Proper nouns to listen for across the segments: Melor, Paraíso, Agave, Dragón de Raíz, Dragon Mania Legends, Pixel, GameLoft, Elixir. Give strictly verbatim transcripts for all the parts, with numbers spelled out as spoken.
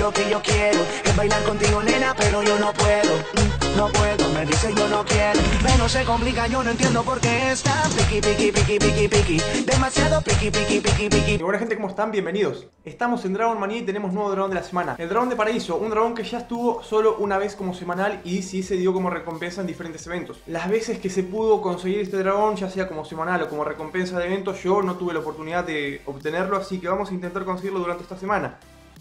lo que yo quiero es bailar contigo, nena, pero yo no puedo, no puedo, me dice yo no quiero. Pero se complica, yo no entiendo por qué está piqui, piqui, piqui, piqui, piqui, demasiado piqui, piqui, piqui, piqui. Hola gente, ¿cómo están? Bienvenidos. Estamos en Dragon Manía y tenemos nuevo dragón de la semana. El dragón de Paraíso, un dragón que ya estuvo solo una vez como semanal y sí se dio como recompensa en diferentes eventos. Las veces que se pudo conseguir este dragón, ya sea como semanal o como recompensa de eventos, yo no tuve la oportunidad de obtenerlo, así que vamos a intentar conseguirlo durante esta semana.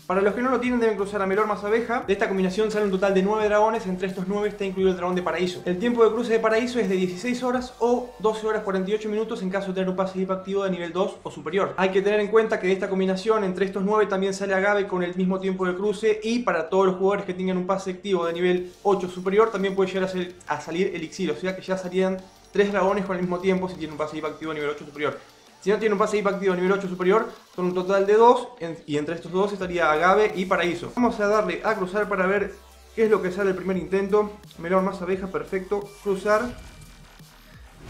Para los que no lo tienen, deben cruzar a Melor más abeja. De esta combinación sale un total de nueve dragones. Entre estos nueve está incluido el dragón de Paraíso. El tiempo de cruce de Paraíso es de dieciséis horas o doce horas cuarenta y ocho minutos en caso de tener un pasivo activo de nivel dos o superior. Hay que tener en cuenta que de esta combinación, entre estos nueve también sale Agave con el mismo tiempo de cruce, y para todos los jugadores que tengan un pase activo de nivel ocho o superior también puede llegar a, ser, a salir Elixir, o sea que ya salían tres dragones con el mismo tiempo si tienen un pasivo activo de nivel ocho o superior. Si no tiene un pase I P activo nivel ocho superior, son un total de dos, y entre estos dos estaría Agave y Paraíso. Vamos a darle a cruzar para ver qué es lo que sale el primer intento. Melón más abeja, perfecto, cruzar.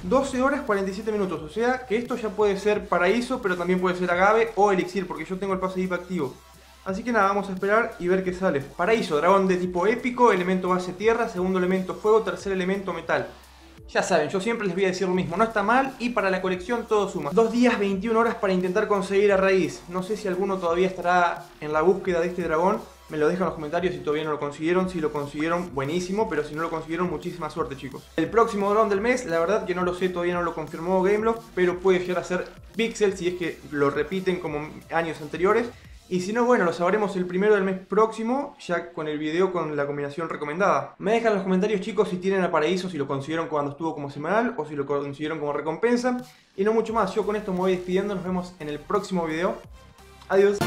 doce horas cuarenta y siete minutos, o sea que esto ya puede ser Paraíso, pero también puede ser Agave o Elixir, porque yo tengo el pase I P activo. Así que nada, vamos a esperar y ver qué sale. Paraíso, dragón de tipo épico, elemento base tierra, segundo elemento fuego, tercer elemento metal. Ya saben, yo siempre les voy a decir lo mismo, no está mal y para la colección todo suma. Dos días, veintiuna horas para intentar conseguir a raíz. No sé si alguno todavía estará en la búsqueda de este dragón. Me lo dejan en los comentarios si todavía no lo consiguieron. Si lo consiguieron, buenísimo, pero si no lo consiguieron, muchísima suerte, chicos. El próximo dragón del mes, la verdad que no lo sé, todavía no lo confirmó GameLoft, pero puede llegar a ser Pixel si es que lo repiten como años anteriores. Y si no, bueno, lo sabremos el primero del mes próximo, ya con el video con la combinación recomendada. Me dejan en los comentarios, chicos, si tienen a Paraíso, si lo consiguieron cuando estuvo como semanal o si lo consiguieron como recompensa. Y no mucho más, yo con esto me voy despidiendo, nos vemos en el próximo video. Adiós.